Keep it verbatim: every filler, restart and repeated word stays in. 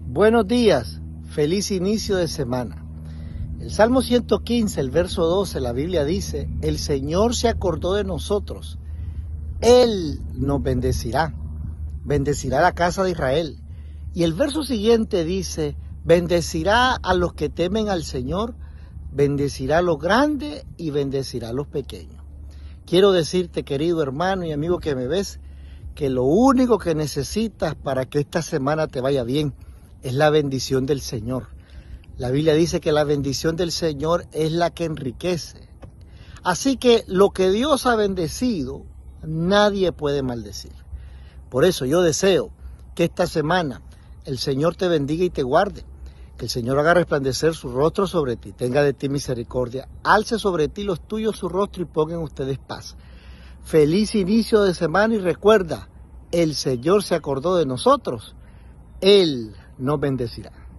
Buenos días, feliz inicio de semana. El Salmo ciento quince, el verso doce, la Biblia dice: el Señor se acordó de nosotros, Él nos bendecirá, bendecirá la casa de Israel. Y el verso siguiente dice: bendecirá a los que temen al Señor, bendecirá a los grandes y bendecirá a los pequeños. Quiero decirte, querido hermano y amigo que me ves, que lo único que necesitas para que esta semana te vaya bien es la bendición del Señor. La Biblia dice que la bendición del Señor es la que enriquece. Así que lo que Dios ha bendecido, nadie puede maldecir. Por eso yo deseo que esta semana el Señor te bendiga y te guarde. Que el Señor haga resplandecer su rostro sobre ti, tenga de ti misericordia, alce sobre ti los tuyos su rostro y ponga en ustedes paz. Feliz inicio de semana y recuerda, el Señor se acordó de nosotros, Él nos bendecirá.